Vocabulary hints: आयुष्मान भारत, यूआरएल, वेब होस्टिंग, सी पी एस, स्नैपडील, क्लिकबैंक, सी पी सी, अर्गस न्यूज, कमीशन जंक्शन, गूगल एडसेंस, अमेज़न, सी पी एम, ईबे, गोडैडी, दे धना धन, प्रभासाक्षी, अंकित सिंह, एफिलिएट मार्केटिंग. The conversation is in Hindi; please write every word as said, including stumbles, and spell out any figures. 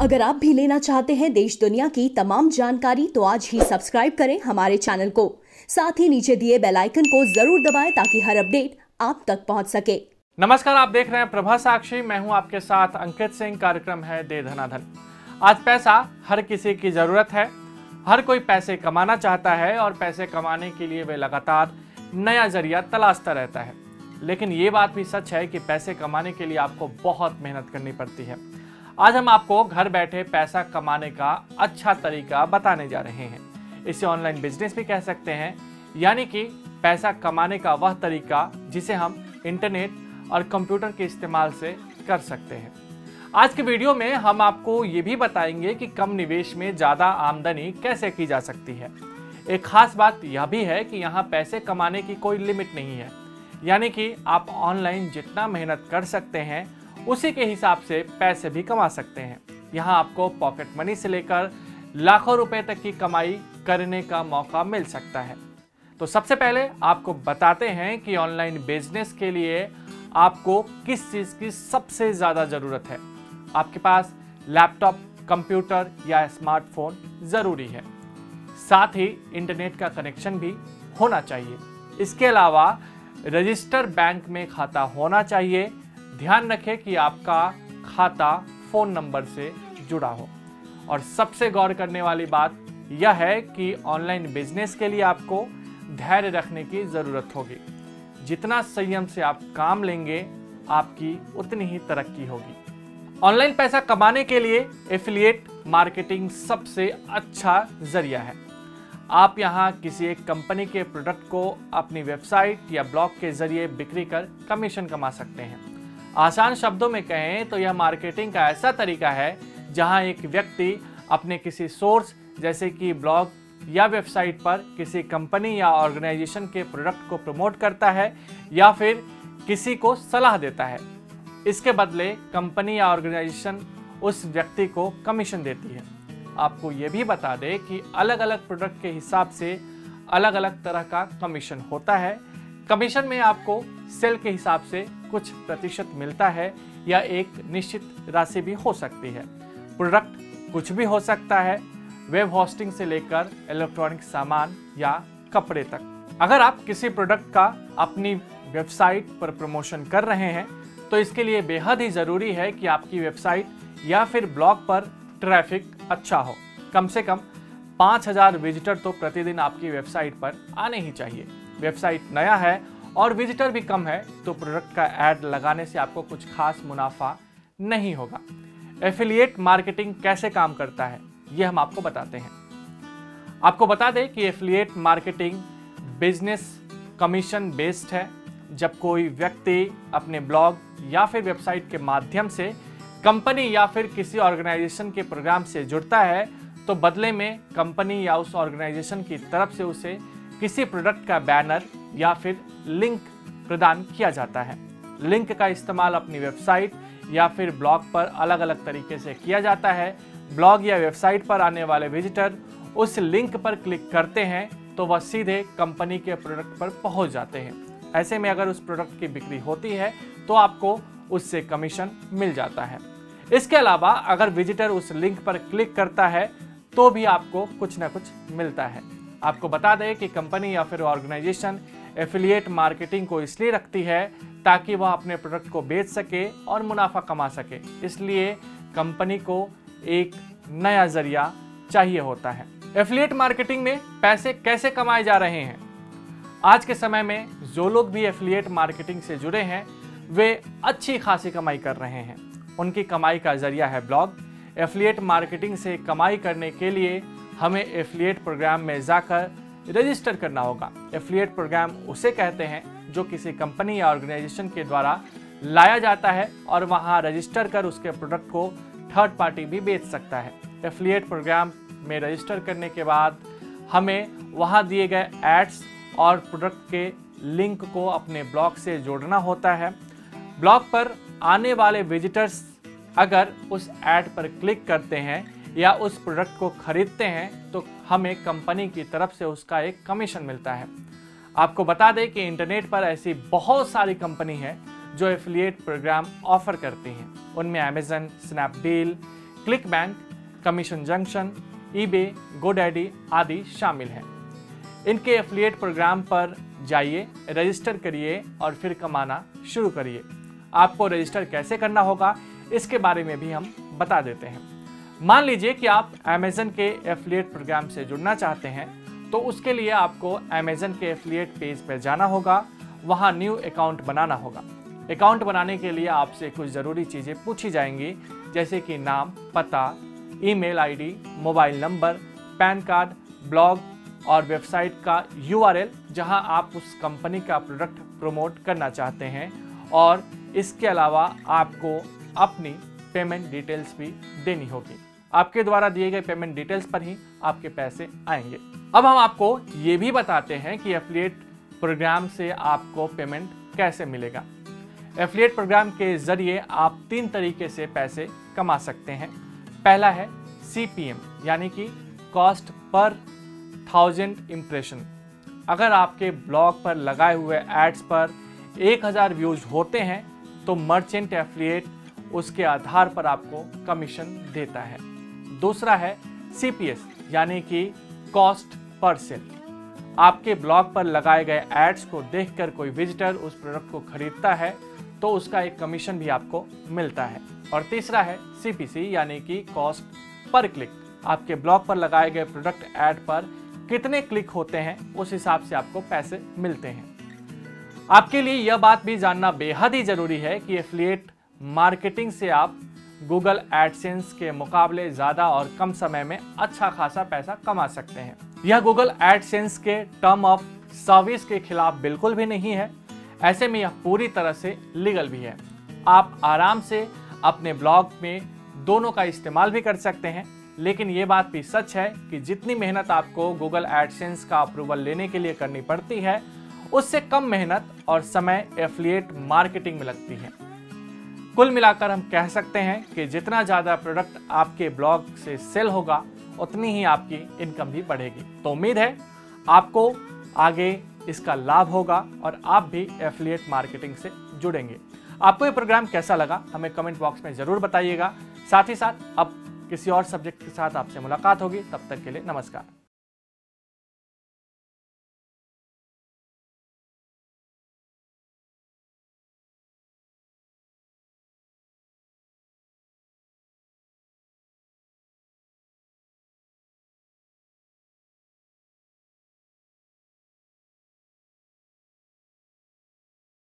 अगर आप भी लेना चाहते हैं देश दुनिया की तमाम जानकारी तो आज ही सब्सक्राइब करें हमारे चैनल को, साथ ही नीचे दिए बेल आइकन को जरूर दबाएं ताकि हर अपडेट आप तक पहुंच सके। नमस्कार, आप देख रहे हैं प्रभासाक्षी, मैं हूं आपके साथ अंकित सिंह। कार्यक्रम है दे धना धन। आज पैसा हर किसी की जरूरत है, हर कोई पैसे कमाना चाहता है और पैसे कमाने के लिए वे लगातार नया जरिया तलाशता रहता है। लेकिन ये बात भी सच है कि पैसे कमाने के लिए आपको बहुत मेहनत करनी पड़ती है। आज हम आपको घर बैठे पैसा कमाने का अच्छा तरीका बताने जा रहे हैं। इसे ऑनलाइन बिजनेस भी कह सकते हैं, यानी कि पैसा कमाने का वह तरीका जिसे हम इंटरनेट और कंप्यूटर के इस्तेमाल से कर सकते हैं। आज के वीडियो में हम आपको ये भी बताएंगे कि कम निवेश में ज़्यादा आमदनी कैसे की जा सकती है। एक खास बात यह भी है कि यहाँ पैसे कमाने की कोई लिमिट नहीं है, यानी कि आप ऑनलाइन जितना मेहनत कर सकते हैं उसी के हिसाब से पैसे भी कमा सकते हैं। यहाँ आपको पॉकेट मनी से लेकर लाखों रुपए तक की कमाई करने का मौका मिल सकता है। तो सबसे पहले आपको बताते हैं कि ऑनलाइन बिजनेस के लिए आपको किस चीज़ की सबसे ज़्यादा ज़रूरत है। आपके पास लैपटॉप, कंप्यूटर या स्मार्टफोन ज़रूरी है, साथ ही इंटरनेट का कनेक्शन भी होना चाहिए। इसके अलावा रजिस्टर बैंक में खाता होना चाहिए। ध्यान रखें कि आपका खाता फ़ोन नंबर से जुड़ा हो। और सबसे गौर करने वाली बात यह है कि ऑनलाइन बिजनेस के लिए आपको धैर्य रखने की ज़रूरत होगी। जितना संयम से आप काम लेंगे, आपकी उतनी ही तरक्की होगी। ऑनलाइन पैसा कमाने के लिए एफिलिएट मार्केटिंग सबसे अच्छा जरिया है। आप यहाँ किसी एक कंपनी के प्रोडक्ट को अपनी वेबसाइट या ब्लॉग के जरिए बिक्री कर कमीशन कमा सकते हैं। आसान शब्दों में कहें तो यह मार्केटिंग का ऐसा तरीका है जहाँ एक व्यक्ति अपने किसी सोर्स जैसे कि ब्लॉग या वेबसाइट पर किसी कंपनी या ऑर्गेनाइजेशन के प्रोडक्ट को प्रमोट करता है या फिर किसी को सलाह देता है। इसके बदले कंपनी या ऑर्गेनाइजेशन उस व्यक्ति को कमीशन देती है। आपको ये भी बता दें कि अलग अलग प्रोडक्ट के हिसाब से अलग अलग तरह का कमीशन होता है। कमीशन में आपको सेल के हिसाब से कुछ प्रतिशत मिलता है या एक निश्चित राशि भी हो सकती है। प्रोडक्ट कुछ भी हो सकता है, वेब होस्टिंग से लेकर इलेक्ट्रॉनिक सामान या कपड़े तक। अगर आप किसी प्रोडक्ट का अपनी वेबसाइट पर प्रमोशन कर रहे हैं तो इसके लिए बेहद ही ज़रूरी है कि आपकी वेबसाइट या फिर ब्लॉग पर ट्रैफिक अच्छा हो। कम से कम पाँच हज़ार विजिटर तो प्रतिदिन आपकी वेबसाइट पर आने ही चाहिए। वेबसाइट नया है और विजिटर भी कम है तो प्रोडक्ट का ऐड लगाने से आपको कुछ खास मुनाफा नहीं होगा। एफिलिएट मार्केटिंग कैसे काम करता है ये हम आपको बताते हैं। आपको बता दें कि एफिलिएट मार्केटिंग business commission based है। जब कोई व्यक्ति अपने ब्लॉग या फिर वेबसाइट के माध्यम से कंपनी या फिर किसी ऑर्गेनाइजेशन के प्रोग्राम से जुड़ता है तो बदले में कंपनी या उस ऑर्गेनाइजेशन की तरफ से उसे किसी प्रोडक्ट का बैनर या फिर लिंक प्रदान किया जाता है। लिंक का इस्तेमाल अपनी वेबसाइट या फिर ब्लॉग पर अलग अलग तरीके से किया जाता है। ब्लॉग या वेबसाइट पर आने वाले विजिटर उस लिंक पर क्लिक करते हैं तो वह सीधे कंपनी के प्रोडक्ट पर पहुंच जाते हैं। ऐसे में अगर उस प्रोडक्ट की बिक्री होती है तो आपको उससे कमीशन मिल जाता है। इसके अलावा अगर विजिटर उस लिंक पर क्लिक करता है तो भी आपको कुछ ना कुछ मिलता है। आपको बता दें कि कंपनी या फिर ऑर्गेनाइजेशन एफिलिएट मार्केटिंग को इसलिए रखती है ताकि वह अपने प्रोडक्ट को बेच सके और मुनाफा कमा सके। इसलिए कंपनी को एक नया जरिया चाहिए होता है। एफिलिएट मार्केटिंग में पैसे कैसे कमाए जा रहे हैं? आज के समय में जो लोग भी एफिलिएट मार्केटिंग से जुड़े हैं वे अच्छी खासी कमाई कर रहे हैं। उनकी कमाई का जरिया है ब्लॉग। एफिलिएट मार्केटिंग से कमाई करने के लिए हमें एफिलिएट प्रोग्राम में जाकर रजिस्टर करना होगा। एफिलिएट प्रोग्राम उसे कहते हैं जो किसी कंपनी या ऑर्गेनाइजेशन के द्वारा लाया जाता है और वहाँ रजिस्टर कर उसके प्रोडक्ट को थर्ड पार्टी भी बेच सकता है। एफिलिएट प्रोग्राम में रजिस्टर करने के बाद हमें वहां दिए गए एड्स और प्रोडक्ट के लिंक को अपने ब्लॉग से जोड़ना होता है। ब्लॉग पर आने वाले विजिटर्स अगर उस ऐड पर क्लिक करते हैं या उस प्रोडक्ट को खरीदते हैं तो हमें कंपनी की तरफ से उसका एक कमीशन मिलता है। आपको बता दें कि इंटरनेट पर ऐसी बहुत सारी कंपनी है जो एफिलिएट प्रोग्राम ऑफर करती हैं। उनमें अमेज़न, स्नैपडील, क्लिकबैंक, कमीशन जंक्शन, ईबे, गोडैडी आदि शामिल हैं। इनके एफिलिएट प्रोग्राम पर जाइए, रजिस्टर करिए और फिर कमाना शुरू करिए। आपको रजिस्टर कैसे करना होगा इसके बारे में भी हम बता देते हैं। मान लीजिए कि आप अमेज़न के एफिलिएट प्रोग्राम से जुड़ना चाहते हैं, तो उसके लिए आपको अमेज़न के एफिलिएट पेज पर जाना होगा, वहाँ न्यू अकाउंट बनाना होगा। अकाउंट बनाने के लिए आपसे कुछ ज़रूरी चीज़ें पूछी जाएंगी, जैसे कि नाम, पता, email ID, mobile number, PAN card, blog और वेबसाइट का यूआरएल, जहां आप उस कंपनी का प्रोडक्ट प्रमोट करना चाहते हैं, और इसके अलावा आपको अपनी पेमेंट डिटेल्स भी देनी होगी। आपके द्वारा दिए गए पेमेंट डिटेल्स पर ही आपके पैसे आएंगे। अब हम आपको ये भी बताते हैं कि एफिलिएट प्रोग्राम से आपको पेमेंट कैसे मिलेगा। एफिलिएट प्रोग्राम के ज़रिए आप तीन तरीके से पैसे कमा सकते हैं। पहला है सी पी एम यानी कि कॉस्ट पर थाउजेंड इम्प्रेशन। अगर आपके ब्लॉग पर लगाए हुए एड्स पर एक हज़ार व्यूज होते हैं तो मर्चेंट एफिलिएट उसके आधार पर आपको कमीशन देता है। दूसरा है सी पी एस यानी कि कॉस्ट पर सेल। आपके ब्लॉग पर लगाए गए एड्स को देखकर कोई विजिटर उस प्रोडक्ट को खरीदता है तो उसका एक कमीशन भी आपको मिलता है। और तीसरा है सी पी सी यानी कि कॉस्ट पर क्लिक। आपके ब्लॉग पर लगाए गए प्रोडक्ट ऐड पर कितने क्लिक होते हैं उस हिसाब से आपको पैसे मिलते हैं। आपके लिए यह बात भी जानना बेहद ही ज़रूरी है कि एफिलिएट मार्केटिंग से आप गूगल एडसेंस के मुकाबले ज़्यादा और कम समय में अच्छा खासा पैसा कमा सकते हैं। यह गूगल एडसेंस के टर्म ऑफ सर्विस के खिलाफ बिल्कुल भी नहीं है, ऐसे में यह पूरी तरह से लीगल भी है। आप आराम से अपने ब्लॉग में दोनों का इस्तेमाल भी कर सकते हैं, लेकिन ये बात भी सच है कि जितनी मेहनत आपको गूगल एडसेंस का अप्रूवल लेने के लिए करनी पड़ती है, उससे कम मेहनत और समय एफिलिएट मार्केटिंग में लगती है। कुल मिलाकर हम कह सकते हैं कि जितना ज़्यादा प्रोडक्ट आपके ब्लॉग से सेल होगा, उतनी ही आपकी इनकम भी बढ़ेगी। तो उम्मीद है आपको आगे इसका लाभ होगा और आप भी एफिलिएट मार्केटिंग से जुड़ेंगे। आपको ये प्रोग्राम कैसा लगा हमें कमेंट बॉक्स में ज़रूर बताइएगा। साथ ही साथ अब किसी और सब्जेक्ट के साथ आपसे मुलाकात होगी। तब तक के लिए नमस्कार।